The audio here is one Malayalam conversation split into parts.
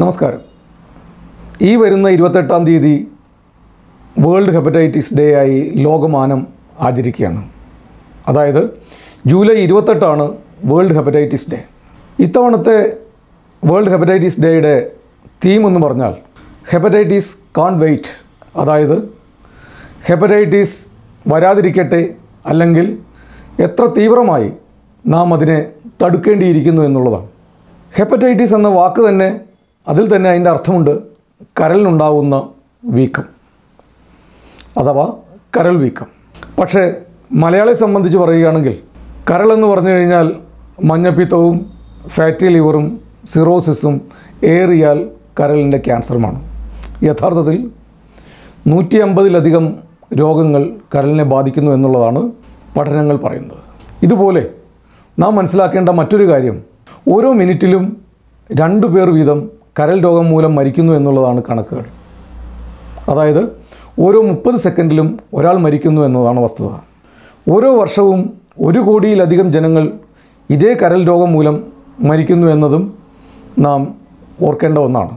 നമസ്കാരം ഈ വരുന്ന 28-ാം തീയതി വേൾഡ് ഹെപ്പറ്റൈറ്റിസ് ഡേ ആയി ലോകമാനം ആചരിക്കുകയാണ്. അതായത് ജൂലൈ 28 ആണ് വേൾഡ് ഹെപ്പറ്റൈറ്റിസ് ഡേ. ഇത്തവണത്തെ വേൾഡ് ഹെപ്പറ്റൈറ്റിസ് ഡേയുടെ തീം എന്ന് പറഞ്ഞാൽ ഹെപ്പറ്റൈറ്റിസ് കാൺറ്റ് വെയിറ്റ്, അതായത് ഹെപ്പറ്റൈറ്റിസ് വരാതിരിക്കട്ടെ അല്ലെങ്കിൽ എത്ര തീവ്രമായി നാം അതിനെ തടുക്കേണ്ടിയിരിക്കുന്നു എന്നുള്ളതാണ്. ഹെപ്പറ്റൈറ്റിസ് എന്ന വാക്ക് തന്നെ അതിൽ തന്നെ അതിൻ്റെ അർത്ഥമുണ്ട് കരലിനുണ്ടാവുന്ന വീക്കം അഥവാ കരൾ വീക്കം. പക്ഷേ മലയാളിയെ സംബന്ധിച്ച് പറയുകയാണെങ്കിൽ കരളെന്ന് പറഞ്ഞു കഴിഞ്ഞാൽ മഞ്ഞപ്പിത്തവും ഫാറ്റി ലിവറും സിറോസിസും ഏറിയാൽ കരളിൻ്റെ ക്യാൻസറുമാണ്. യഥാർത്ഥത്തിൽ 150-ലധികം രോഗങ്ങൾ കരളിനെ ബാധിക്കുന്നു എന്നുള്ളതാണ് പഠനങ്ങൾ പറയുന്നത്. ഇതുപോലെ നാം മനസ്സിലാക്കേണ്ട മറ്റൊരു കാര്യം, ഓരോ മിനിറ്റിലും 2 പേർ വീതം കരൾ രോഗം മൂലം മരിക്കുന്നു എന്നുള്ളതാണ് കണക്കുകൾ. അതായത് ഓരോ 30 സെക്കൻഡിലും ഒരാൾ മരിക്കുന്നു എന്നതാണ് വസ്തുത. ഓരോ വർഷവും 1 കോടിയിലധികം ജനങ്ങൾ ഇതേ കരൾ രോഗം മൂലം മരിക്കുന്നു എന്നതും നാം ഓർക്കേണ്ട ഒന്നാണ്.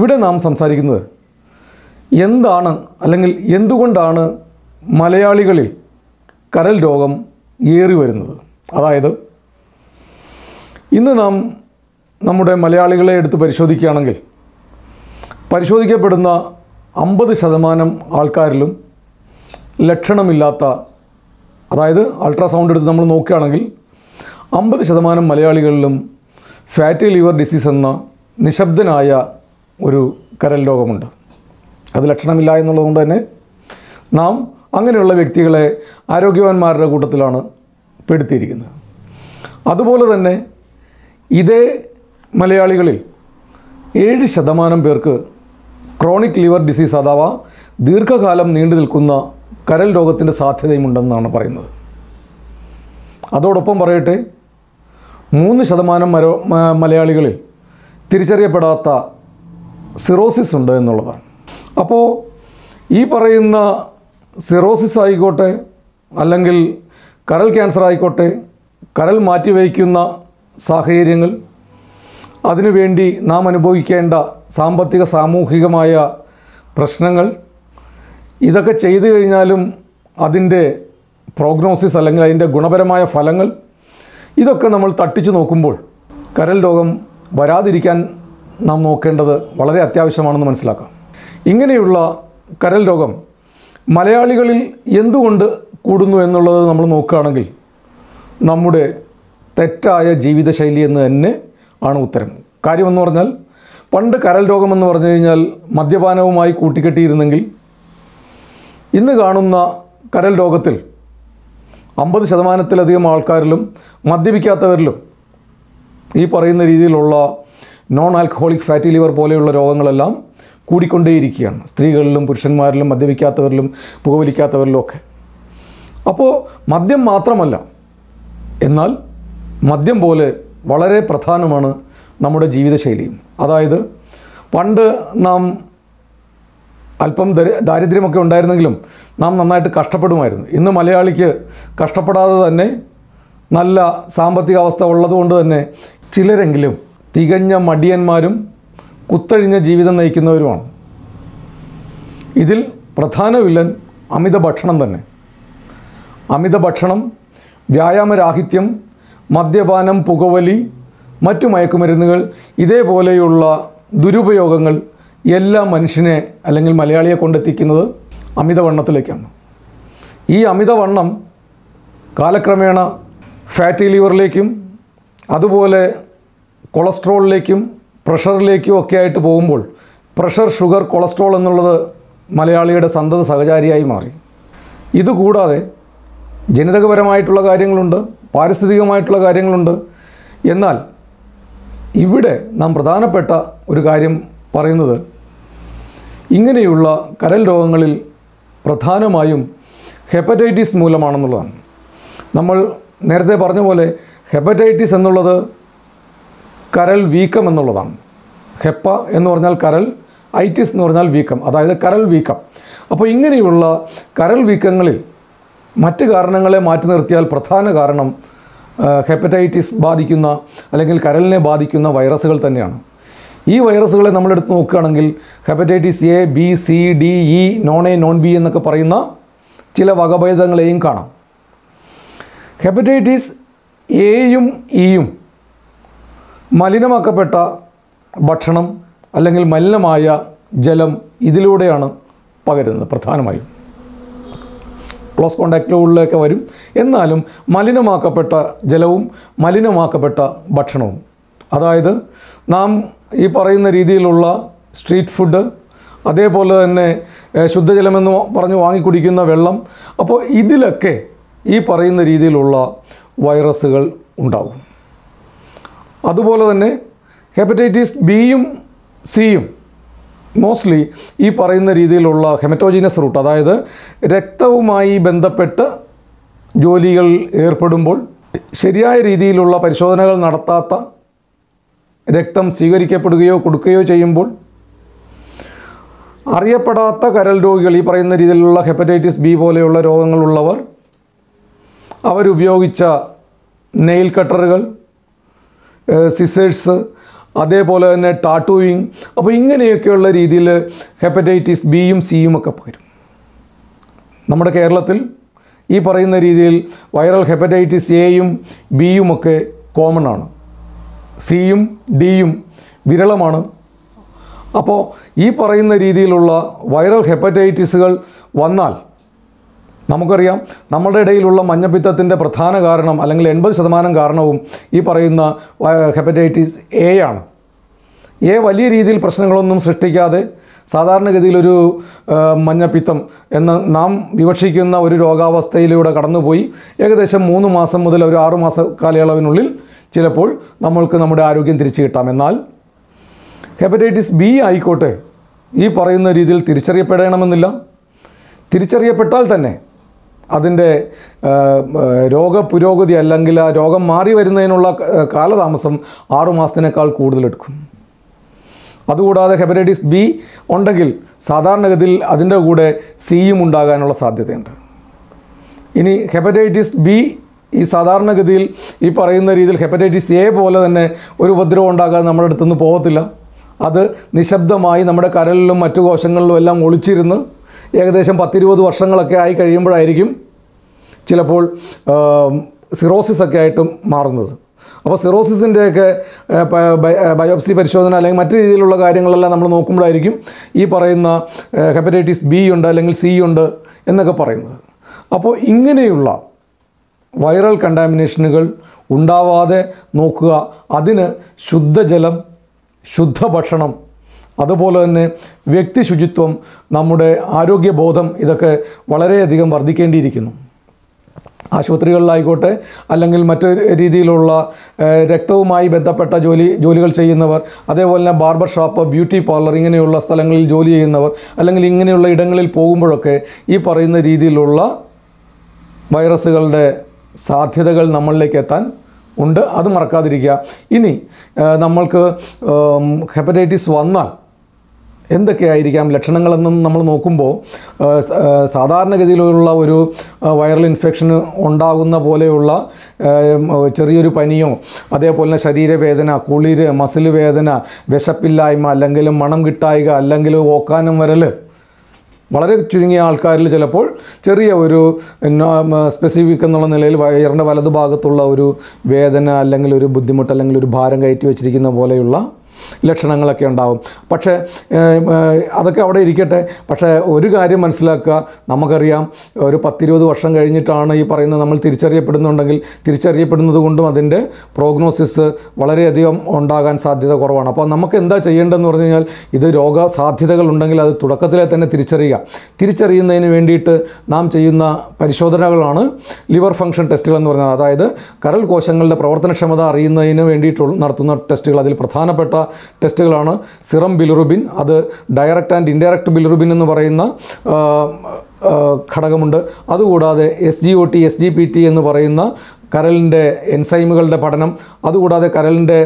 ഇവിടെ നാം സംസാരിക്കുന്നത് എന്താണ് അല്ലെങ്കിൽ എന്തുകൊണ്ടാണ് മലയാളികളിൽ കരൾ രോഗം ഏറി വരുന്നത്. അതായത് ഇന്ന് നാം നമ്മുടെ മലയാളികളെ എടുത്ത് പരിശോധിക്കുകയാണെങ്കിൽ പരിശോധിക്കപ്പെടുന്ന 50% ആൾക്കാരിലും ലക്ഷണമില്ലാത്ത, അതായത് അൾട്രാസൗണ്ട് എടുത്ത് നമ്മൾ നോക്കുകയാണെങ്കിൽ 50% മലയാളികളിലും ഫാറ്റി ലിവർ ഡിസീസ് എന്ന നിശബ്ദനായ ഒരു കരൾ രോഗമുണ്ട്. അത് ലക്ഷണമില്ല എന്നുള്ളതുകൊണ്ട് തന്നെ നാം അങ്ങനെയുള്ള വ്യക്തികളെ ആരോഗ്യവാന്മാരുടെ കൂട്ടത്തിലാണ് പെടുത്തിയിരിക്കുന്നത്. അതുപോലെ തന്നെ ഇതേ മലയാളികളിൽ 7% പേർക്ക് ക്രോണിക് ലിവർ ഡിസീസ് അഥവാ ദീർഘകാലം നീണ്ടു നിൽക്കുന്ന കരൾ രോഗത്തിൻ്റെ സാധ്യതയുമുണ്ടെന്നാണ് പറയുന്നത്. അതോടൊപ്പം പറയട്ടെ, 3% മലയാളികളിൽ തിരിച്ചറിയപ്പെടാത്ത സിറോസിസ് ഉണ്ട് എന്നുള്ളതാണ്. അപ്പോൾ ഈ പറയുന്ന സിറോസിസ് ആയിക്കോട്ടെ അല്ലെങ്കിൽ കരൾ ക്യാൻസർ ആയിക്കോട്ടെ, കരൾ മാറ്റിവയ്ക്കുന്ന സാഹചര്യങ്ങൾ, അതിനുവേണ്ടി നാം അനുഭവിക്കേണ്ട സാമ്പത്തിക സാമൂഹികമായ പ്രശ്നങ്ങൾ, ഇതൊക്കെ ചെയ്തു കഴിഞ്ഞാലും അതിൻ്റെ പ്രോഗ്നോസിസ് അല്ലെങ്കിൽ അതിൻ്റെ ഗുണപരമായ ഫലങ്ങൾ, ഇതൊക്കെ നമ്മൾ തട്ടിച്ചു നോക്കുമ്പോൾ കരൾ രോഗം വരാതിരിക്കാൻ നാം നോക്കേണ്ടത് വളരെ അത്യാവശ്യമാണെന്ന് മനസ്സിലാക്കാം. ഇങ്ങനെയുള്ള കരൾ രോഗം മലയാളികളിൽ എന്തുകൊണ്ട് കൂടുന്നു എന്നുള്ളത് നമ്മൾ നോക്കുകയാണെങ്കിൽ നമ്മുടെ തെറ്റായ ജീവിതശൈലി എന്ന് തന്നെ ആണ് ഉത്തരം. കാര്യമെന്ന് പറഞ്ഞാൽ പണ്ട് കരൾ രോഗമെന്ന് പറഞ്ഞു കഴിഞ്ഞാൽ മദ്യപാനവുമായി കൂട്ടിക്കെട്ടിയിരുന്നെങ്കിൽ ഇന്ന് കാണുന്ന കരൾ രോഗത്തിൽ 50%-ലധികം ആൾക്കാരിലും മദ്യപിക്കാത്തവരിലും ഈ പറയുന്ന രീതിയിലുള്ള നോൺ ആൽക്കഹോളിക് ഫാറ്റി ലിവർ പോലെയുള്ള രോഗങ്ങളെല്ലാം കൂടിക്കൊണ്ടേയിരിക്കുകയാണ്. സ്ത്രീകളിലും പുരുഷന്മാരിലും മദ്യപിക്കാത്തവരിലും പുകവലിക്കാത്തവരിലും ഒക്കെ. അപ്പോൾ മദ്യം മാത്രമല്ല, എന്നാൽ മദ്യം പോലെ വളരെ പ്രധാനമാണ് നമ്മുടെ ജീവിതശൈലിയും. അതായത് പണ്ട് നാം അല്പം ദാരിദ്ര്യമൊക്കെ ഉണ്ടായിരുന്നെങ്കിലും നാം നന്നായിട്ട് കഷ്ടപ്പെടുമായിരുന്നു. ഇന്ന് മലയാളിക്ക് കഷ്ടപ്പെടാതെ തന്നെ നല്ല സാമ്പത്തിക അവസ്ഥ ഉള്ളതുകൊണ്ട് തന്നെ ചിലരെങ്കിലും തികഞ്ഞ മടിയന്മാരും കുത്തഴിഞ്ഞ ജീവിതം നയിക്കുന്നവരുമാണ്. ഇതിൽ പ്രധാന വില്ലൻ അമിത ഭക്ഷണം തന്നെ. അമിത ഭക്ഷണം, വ്യായാമരാഹിത്യം, മദ്യപാനം, പുകവലി, മറ്റു മയക്കുമരുന്നുകൾ, ഇതേപോലെയുള്ള ദുരുപയോഗങ്ങൾ എല്ലാ മനുഷ്യനെ അല്ലെങ്കിൽ മലയാളിയെ കൊണ്ടെത്തിക്കുന്നത് അമിതവണ്ണത്തിലേക്കാണ്. ഈ അമിതവണ്ണം കാലക്രമേണ ഫാറ്റി ലിവറിലേക്കും അതുപോലെ കൊളസ്ട്രോളിലേക്കും പ്രഷറിലേക്കും ഒക്കെ ആയിട്ട് പോകുമ്പോൾ പ്രഷർ, ഷുഗർ, കൊളസ്ട്രോൾ എന്നുള്ളത് മലയാളിയുടെ സന്തത സഹചാരിയായി മാറി. ഇതുകൂടാതെ ജനിതകപരമായിട്ടുള്ള കാര്യങ്ങളുണ്ട്, പാരിസ്ഥിതികമായിട്ടുള്ള കാര്യങ്ങളുണ്ട്. എന്നാൽ ഇവിടെ നാം പ്രധാനപ്പെട്ട ഒരു കാര്യം പറയുന്നത് ഇങ്ങനെയുള്ള കരൾ രോഗങ്ങളിൽ പ്രധാനമായും ഹെപ്പറ്റൈറ്റിസ് മൂലമാണെന്നുള്ളതാണ്. നമ്മൾ നേരത്തെ പറഞ്ഞ പോലെ ഹെപ്പറ്റൈറ്റിസ് എന്നുള്ളത് കരൾ വീക്കം എന്നുള്ളതാണ്. ഹെപ്പ എന്ന് പറഞ്ഞാൽ കരൾ, ഐറ്റിസ് എന്ന് പറഞ്ഞാൽ വീക്കം, അതായത് കരൾ വീക്കം. അപ്പോൾ ഇങ്ങനെയുള്ള കരൾ വീക്കങ്ങളിൽ മറ്റ് കാരണങ്ങളെ മാറ്റി നിർത്തിയാൽ പ്രധാന കാരണം ഹെപ്പറ്റൈറ്റിസ് ബാധിക്കുന്ന അല്ലെങ്കിൽ കരളിനെ ബാധിക്കുന്ന വൈറസുകൾ തന്നെയാണ്. ഈ വൈറസുകളെ നമ്മളെടുത്ത് നോക്കുകയാണെങ്കിൽ hepatitis A B C D E non A non B എന്നൊക്കെ പറയുന്ന ചില വകഭേദങ്ങളെയും കാണാം. ഹെപ്പറ്റൈറ്റിസ് എയും ഇയും മലിനമാക്കപ്പെട്ട ഭക്ഷണം അല്ലെങ്കിൽ മലിനമായ ജലം ഇതിലൂടെയാണ് പകരുന്നത്. പ്രധാനമായും ക്ലോസ് കോൺടാക്റ്റുകളിലൊക്കെ വരും. എന്നാലും മലിനമാക്കപ്പെട്ട ജലവും മലിനമാക്കപ്പെട്ട ഭക്ഷണവും, അതായത് നാം ഈ പറയുന്ന രീതിയിലുള്ള സ്ട്രീറ്റ് ഫുഡ്, അതേപോലെ തന്നെ ശുദ്ധജലമെന്ന് പറഞ്ഞ് വാങ്ങിക്കുടിക്കുന്ന വെള്ളം, അപ്പോൾ ഇതിലൊക്കെ ഈ പറയുന്ന രീതിയിലുള്ള വൈറസുകൾ ഉണ്ടാകും. അതുപോലെ തന്നെ ഹെപ്പറ്റൈറ്റിസ് ബിയും സിയും മോസ്റ്റ്ലി ഈ പറയുന്ന രീതിയിലുള്ള ഹെമറ്റോജീനസ് റൂട്ട്, അതായത് രക്തവുമായി ബന്ധപ്പെട്ട് ജോലികൾ ഏർപ്പെടുമ്പോൾ ശരിയായ രീതിയിലുള്ള പരിശോധനകൾ നടത്താത്ത, രക്തം സ്വീകരിക്കപ്പെടുകയോ കൊടുക്കുകയോ ചെയ്യുമ്പോൾ അറിയപ്പെടാത്ത കരൾ രോഗികൾ, ഈ പറയുന്ന രീതിയിലുള്ള ഹെപ്പറ്റൈറ്റിസ് ബി പോലെയുള്ള രോഗങ്ങളുള്ളവർ, അവരുപയോഗിച്ച നെയിൽ കട്ടറുകൾ, സിസേഴ്സ്, അതേപോലെ തന്നെ ടാറ്റൂയിങ്, അപ്പോൾ ഇങ്ങനെയൊക്കെയുള്ള രീതിയിൽ ഹെപ്പറ്റൈറ്റിസ് ബിയും സിയും ഒക്കെ പകരും. നമ്മുടെ കേരളത്തിൽ ഈ പറയുന്ന രീതിയിൽ വൈറൽ ഹെപ്പറ്റൈറ്റിസ് എയും ബിയുമൊക്കെ കോമൺ ആണ്. സിയും ഡിയും വിരളമാണ്. അപ്പോൾ ഈ പറയുന്ന രീതിയിലുള്ള വൈറൽ ഹെപ്പറ്റൈറ്റിസുകൾ വന്നാൽ നമുക്കറിയാം, നമ്മുടെ ഇടയിലുള്ള മഞ്ഞപ്പിത്തത്തിൻ്റെ പ്രധാന കാരണം അല്ലെങ്കിൽ 80% കാരണവും ഈ പറയുന്ന ഹെപ്പറ്റൈറ്റിസ് എ ആണ്. എ വലിയ രീതിയിൽ പ്രശ്നങ്ങളൊന്നും സൃഷ്ടിക്കാതെ സാധാരണഗതിയിലൊരു മഞ്ഞപ്പിത്തം എന്ന് നാം വിവക്ഷിക്കുന്ന ഒരു രോഗാവസ്ഥയിലൂടെ കടന്നുപോയി ഏകദേശം 3 മാസം മുതൽ ഒരു 6 മാസ കാലയളവിനുള്ളിൽ ചിലപ്പോൾ നമ്മൾക്ക് നമ്മുടെ ആരോഗ്യം തിരിച്ചു കിട്ടാം. എന്നാൽ ഹെപ്പറ്റൈറ്റിസ് ബി ആയിക്കോട്ടെ, ഈ പറയുന്ന രീതിയിൽ തിരിച്ചറിയപ്പെടണമെന്നില്ല. തിരിച്ചറിയപ്പെട്ടാൽ തന്നെ അതിൻ്റെ രോഗപുരോഗതി അല്ലെങ്കിൽ ആ രോഗം മാറി വരുന്നതിനുള്ള കാലതാമസം 6 മാസത്തിനേക്കാൾ കൂടുതലെടുക്കും. അതുകൂടാതെ ഹെപ്പറ്റൈറ്റിസ് ബി ഉണ്ടെങ്കിൽ സാധാരണഗതിയിൽ അതിൻ്റെ കൂടെ സിയും ഉണ്ടാകാനുള്ള സാധ്യതയുണ്ട്. ഇനി ഹെപ്പറ്റൈറ്റിസ് ബി ഈ സാധാരണഗതിയിൽ ഈ പറയുന്ന രീതിയിൽ ഹെപ്പറ്റൈറ്റിസ് എ പോലെ തന്നെ ഒരു ഉപദ്രവം ഉണ്ടാകാതെ നമ്മുടെ അടുത്തുനിന്ന് പോകത്തില്ല. അത് നിശബ്ദമായി നമ്മുടെ കരളിലും മറ്റു കോശങ്ങളിലും എല്ലാം ഒളിച്ചിരുന്ന് ഏകദേശം 10-20 വർഷങ്ങളൊക്കെ ആയി കഴിയുമ്പോഴായിരിക്കും ചിലപ്പോൾ സിറോസിസൊക്കെ ആയിട്ടും മാറുന്നത്. അപ്പോൾ സിറോസിസിൻ്റെയൊക്കെ ബയോപ്സി പരിശോധന അല്ലെങ്കിൽ മറ്റു രീതിയിലുള്ള കാര്യങ്ങളെല്ലാം നമ്മൾ നോക്കുമ്പോഴായിരിക്കും ഈ പറയുന്ന ഹെപ്പറ്റൈറ്റിസ് ബി ഉണ്ട് അല്ലെങ്കിൽ സി ഉണ്ട് എന്നൊക്കെ പറയുന്നത്. അപ്പോൾ ഇങ്ങനെയുള്ള വൈറൽ കണ്ടാമിനേഷനുകൾ ഉണ്ടാവാതെ നോക്കുക. അതിന് ശുദ്ധജലം, ശുദ്ധഭക്ഷണം, അതുപോലെ തന്നെ വ്യക്തി ശുചിത്വം, നമ്മുടെ ആരോഗ്യബോധം, ഇതൊക്കെ വളരെയധികം വർദ്ധിക്കേണ്ടിയിരിക്കുന്നു. ആശുപത്രികളിലായിക്കോട്ടെ അല്ലെങ്കിൽ മറ്റു രീതിയിലുള്ള രക്തവുമായി ബന്ധപ്പെട്ട ജോലികൾ ചെയ്യുന്നവർ, അതേപോലെ തന്നെ ബാർബർ ഷോപ്പ്, ബ്യൂട്ടി പാർലർ, ഇങ്ങനെയുള്ള സ്ഥലങ്ങളിൽ ജോലി ചെയ്യുന്നവർ അല്ലെങ്കിൽ ഇങ്ങനെയുള്ള ഇടങ്ങളിൽ പോകുമ്പോഴൊക്കെ ഈ പറയുന്ന രീതിയിലുള്ള വൈറസുകളുടെ സാധ്യതകൾ നമ്മളിലേക്ക് എത്താൻ ഉണ്ട്. അത് മറക്കാതിരിക്കുക. ഇനി നമ്മൾക്ക് ഹെപ്പറ്റൈറ്റിസ് വന്നാൽ എന്തൊക്കെയായിരിക്കാം ലക്ഷണങ്ങളെന്നും നമ്മൾ നോക്കുമ്പോൾ സാധാരണഗതിയിലുള്ള ഒരു വൈറൽ ഇൻഫെക്ഷന് ഉണ്ടാകുന്ന പോലെയുള്ള ചെറിയൊരു പനിയോ, അതേപോലെ തന്നെ ശരീരവേദന, കുളിര്, മസിൽ വേദന, വിശപ്പില്ലായ്മ, അല്ലെങ്കിൽ മണം കിട്ടായ്ക, അല്ലെങ്കിൽ ഓക്കാനം വരൽ, വളരെ ചുരുങ്ങിയ ആൾക്കാരിൽ ചിലപ്പോൾ ചെറിയ ഒരു സ്പെസിഫിക് എന്നുള്ള നിലയിൽ വയറിൻ്റെ വലതുഭാഗത്തുള്ള ഒരു വേദന അല്ലെങ്കിൽ ഒരു ബുദ്ധിമുട്ട് അല്ലെങ്കിൽ ഒരു ഭാരം കയറ്റി വെച്ചിരിക്കുന്ന പോലെയുള്ള ലക്ഷണങ്ങളൊക്കെ ഉണ്ടാകും. പക്ഷേ അതൊക്കെ അവിടെ ഇരിക്കട്ടെ. പക്ഷേ ഒരു കാര്യം മനസ്സിലാക്കുക, നമുക്കറിയാം ഒരു 10-20 വർഷം കഴിഞ്ഞിട്ടാണ് ഈ പറയുന്നത് നമ്മൾ തിരിച്ചറിയപ്പെടുന്നുണ്ടെങ്കിൽ തിരിച്ചറിയപ്പെടുന്നത് കൊണ്ടും അതിൻ്റെ പ്രോഗ്നോസിസ് വളരെയധികം ഉണ്ടാകാൻ സാധ്യത കുറവാണ്. അപ്പോൾ നമുക്ക് എന്താ ചെയ്യേണ്ടതെന്ന് പറഞ്ഞു കഴിഞ്ഞാൽ ഇത് രോഗ സാധ്യതകൾ ഉണ്ടെങ്കിൽ അത് തുടക്കത്തിലെ തന്നെ തിരിച്ചറിയുക. തിരിച്ചറിയുന്നതിന് വേണ്ടിയിട്ട് നാം ചെയ്യുന്ന പരിശോധനകളാണ് ലിവർ ഫങ്ഷൻ ടെസ്റ്റുകൾ എന്ന് പറഞ്ഞത്. അതായത് കരൾ കോശങ്ങളുടെ പ്രവർത്തനക്ഷമത അറിയുന്നതിന് വേണ്ടിയിട്ടുള്ള നടത്തുന്ന ടെസ്റ്റുകൾ. അതിൽ പ്രധാനപ്പെട്ട ടെസ്റ്റുകളാണ് സിറം ബിലിറുബിൻ, അത് ഡയറക്റ്റ് ആൻഡ് ഇൻഡയറക്റ്റ് ബിലിറുബിൻ എന്ന് പറയുന്ന ഘടകമുണ്ട്. അതുകൂടാതെ SGOT, SGPT എന്ന് പറയുന്ന കരളിൻ്റെ എൻസൈമുകളുടെ പഠനം, അതുകൂടാതെ കരളിൻ്റെ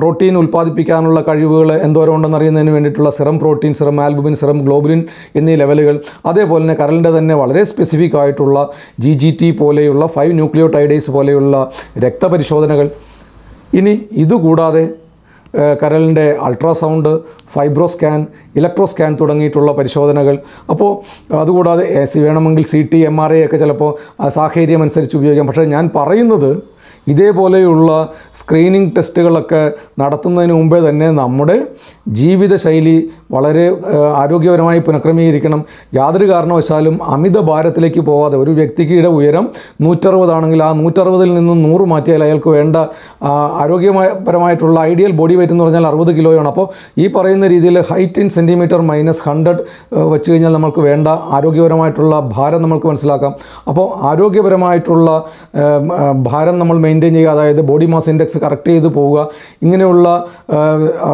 പ്രോട്ടീൻ ഉൽപ്പാദിപ്പിക്കാനുള്ള കഴിവുകൾ എന്തോരം ഉണ്ടെന്ന് അറിയുന്നതിന് വേണ്ടിയിട്ടുള്ള serum protein, serum albumin, serum globulin എന്നീ ലെവലുകൾ, അതേപോലെ തന്നെ കരളിൻ്റെ തന്നെ വളരെ സ്പെസിഫിക് ആയിട്ടുള്ള GGT പോലെയുള്ള 5 ന്യൂക്ലിയോടൈഡേസ് പോലെയുള്ള രക്തപരിശോധനകൾ. ഇനി ഇതുകൂടാതെ കരളിൻ്റെ ultrasound, fibro scan, electro scan തുടങ്ങിയിട്ടുള്ള പരിശോധനകൾ. അപ്പോൾ അതുകൂടാതെ വേണമെങ്കിൽ CT MRI ഒക്കെ ചിലപ്പോൾ സാഹചര്യം അനുസരിച്ച് ഉപയോഗിക്കാം. പക്ഷേ ഞാൻ പറയുന്നത് ഇതേപോലെയുള്ള സ്ക്രീനിങ് ടെസ്റ്റുകളൊക്കെ നടത്തുന്നതിന് മുമ്പേ തന്നെ നമ്മുടെ ജീവിതശൈലി വളരെ ആരോഗ്യപരമായി പുനഃക്രമീകരിക്കണം. യാതൊരു കാരണവശാലും അമിത ഭാരത്തിലേക്ക് പോവാതെ, ഒരു വ്യക്തിയുടെ ഉയരം 160 ആണെങ്കിൽ ആ 160-ൽ നിന്നും 100 മാറ്റിയാൽ അയാൾക്ക് വേണ്ട ആരോഗ്യപരമായിട്ടുള്ള ഐഡിയൽ ബോഡി വെയിറ്റ് എന്ന് പറഞ്ഞാൽ 60 കിലോയാണ്. അപ്പോൾ ഈ പറയുന്ന രീതിയിൽ ഹൈറ്റ് ഇൻ സെൻറ്റിമീറ്റർ -100 വെച്ച് കഴിഞ്ഞാൽ നമുക്ക് വേണ്ട ആരോഗ്യപരമായിട്ടുള്ള ഭാരം നമുക്ക് മനസ്സിലാക്കാം. അപ്പോൾ ആരോഗ്യപരമായിട്ടുള്ള ഭാരം നമ്മൾ മെയിൻറ്റെയിൻ ചെയ്യുക, അതായത് ബോഡി മാസ് ഇൻഡെക്സ് കറക്റ്റ് ചെയ്ത് പോവുക. ഇങ്ങനെയുള്ള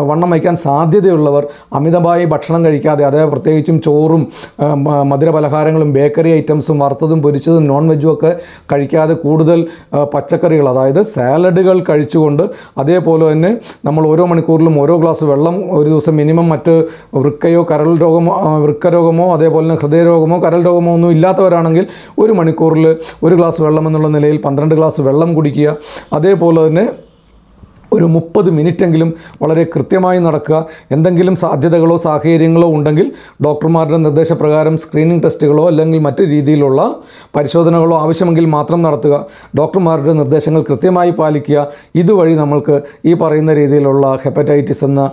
വണ്ണം വയ്ക്കാൻ സാധ്യതയുള്ളവർ അമിതമായി ഭക്ഷണം കഴിക്കാതെ, അതായത് പ്രത്യേകിച്ചും ചോറും മധുര പലഹാരങ്ങളും ബേക്കറി ഐറ്റംസും വറുത്തതും പൊരിച്ചതും നോൺ വെജും ഒക്കെ കഴിക്കാതെ കൂടുതൽ പച്ചക്കറികൾ, അതായത് സാലഡുകൾ കഴിച്ചുകൊണ്ട്, അതേപോലെ തന്നെ നമ്മൾ ഓരോ മണിക്കൂറിലും ഓരോ ഗ്ലാസ് വെള്ളം ഒരു ദിവസം മിനിമം മറ്റ് വൃക്കരോഗമോ അതേപോലെ തന്നെ ഹൃദയരോഗമോ കരൾ രോഗമോ ഒന്നും ഇല്ലാത്തവരാണെങ്കിൽ 1 മണിക്കൂറിൽ 1 ഗ്ലാസ് വെള്ളം എന്നുള്ള നിലയിൽ 12 ഗ്ലാസ് വെള്ളം കുടിക്കുക. അതേപോലെ തന്നെ ഒരു 30 മിനിറ്റെങ്കിലും വളരെ കൃത്യമായി നടക്കുക. എന്തെങ്കിലും സാധ്യതകളോ സാഹചര്യങ്ങളോ ഉണ്ടെങ്കിൽ ഡോക്ടർമാരുടെ നിർദ്ദേശപ്രകാരം സ്ക്രീനിങ് ടെസ്റ്റുകളോ അല്ലെങ്കിൽ മറ്റു രീതിയിലുള്ള പരിശോധനകളോ ആവശ്യമെങ്കിൽ മാത്രം നടത്തുക. ഡോക്ടർമാരുടെ നിർദ്ദേശങ്ങൾ കൃത്യമായി പാലിക്കുക. ഇതുവഴി നമ്മൾക്ക് ഈ പറയുന്ന രീതിയിലുള്ള ഹെപ്പറ്റൈറ്റിസ് എന്ന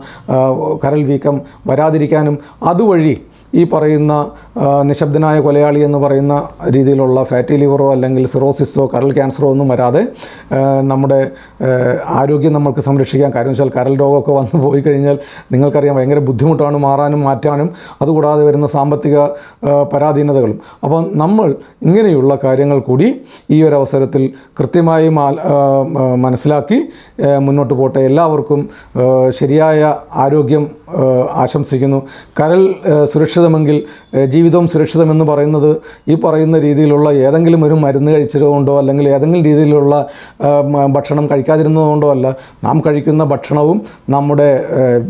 കരൾ വീക്കം വരാതിരിക്കാനും, അതുവഴി ഈ പറയുന്ന നിശബ്ദനായ കൊലയാളി എന്ന് പറയുന്ന രീതിയിലുള്ള ഫാറ്റി ലിവറോ അല്ലെങ്കിൽ സിറോസിസോ കരൾ ക്യാൻസറോ ഒന്നും വരാതെ നമ്മുടെ ആരോഗ്യം നമുക്ക് സംരക്ഷിക്കാൻ. കാര്യം വെച്ചാൽ കരൾ രോഗമൊക്കെ വന്നു പോയി കഴിഞ്ഞാൽ നിങ്ങൾക്കറിയാം ഭയങ്കര ബുദ്ധിമുട്ടാണ് മാറാനും മാറ്റാനും, അതുകൂടാതെ വരുന്ന സാമ്പത്തിക പരാധീനതകളും. അപ്പോൾ നമ്മൾ ഇങ്ങനെയുള്ള കാര്യങ്ങൾ കൂടി ഈ ഒരു അവസരത്തിൽ കൃത്യമായി മനസ്സിലാക്കി മുന്നോട്ട് പോട്ടെ. എല്ലാവർക്കും ശരിയായ ആരോഗ്യം ആശംസിക്കുന്നു. കരൾ സുരക്ഷിത െങ്കിൽ ജീവിതവും സുരക്ഷിതമെന്ന് പറയുന്നത് ഈ പറയുന്ന രീതിയിലുള്ള ഏതെങ്കിലും ഒരു മരുന്ന് കഴിച്ചതുകൊണ്ടോ അല്ലെങ്കിൽ ഏതെങ്കിലും രീതിയിലുള്ള ഭക്ഷണം കഴിക്കാതിരുന്നതുകൊണ്ടോ അല്ല. നാം കഴിക്കുന്ന ഭക്ഷണവും നമ്മുടെ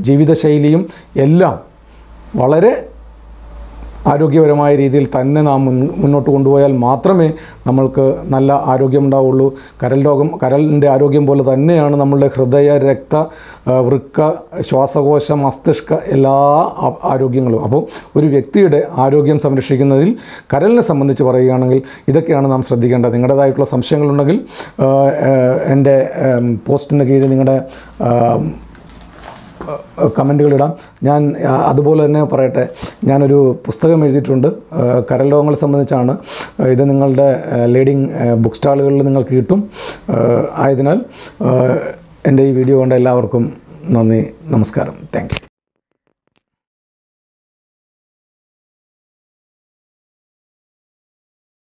ജീവിതശൈലിയും എല്ലാം വളരെ ആരോഗ്യപരമായ രീതിയിൽ തന്നെ നാം മുന്നോട്ട് കൊണ്ടുപോയാൽ മാത്രമേ നമ്മൾക്ക് നല്ല ആരോഗ്യമുണ്ടാവുള്ളൂ. കരളിൻ്റെ ആരോഗ്യം പോലെ തന്നെയാണ് നമ്മളുടെ ഹൃദയ, രക്ത, വൃക്ക, ശ്വാസകോശ, മസ്തിഷ്ക എല്ലാ ആരോഗ്യങ്ങളും. അപ്പോൾ ഒരു വ്യക്തിയുടെ ആരോഗ്യം സംരക്ഷിക്കുന്നതിൽ കരളിനെ സംബന്ധിച്ച് പറയുകയാണെങ്കിൽ ഇതൊക്കെയാണ് നാം ശ്രദ്ധിക്കേണ്ടത്. നിങ്ങളുടേതായിട്ടുള്ള സംശയങ്ങളുണ്ടെങ്കിൽ എൻ്റെ പോസ്റ്റിന് കീഴിൽ നിങ്ങളുടെ കമൻറ്റുകളിടാം. ഞാൻ അതുപോലെ തന്നെ പറയട്ടെ, ഞാനൊരു പുസ്തകം എഴുതിയിട്ടുണ്ട് കരൾ രോഗങ്ങളെ സംബന്ധിച്ചാണ്. ഇത് നിങ്ങളുടെ ലീഡിങ് ബുക്ക് സ്റ്റാളുകളിൽ നിങ്ങൾക്ക് കിട്ടും. ആയതിനാൽ എൻ്റെ ഈ വീഡിയോ കണ്ട എല്ലാവർക്കും നന്ദി, നമസ്കാരം, താങ്ക് യു.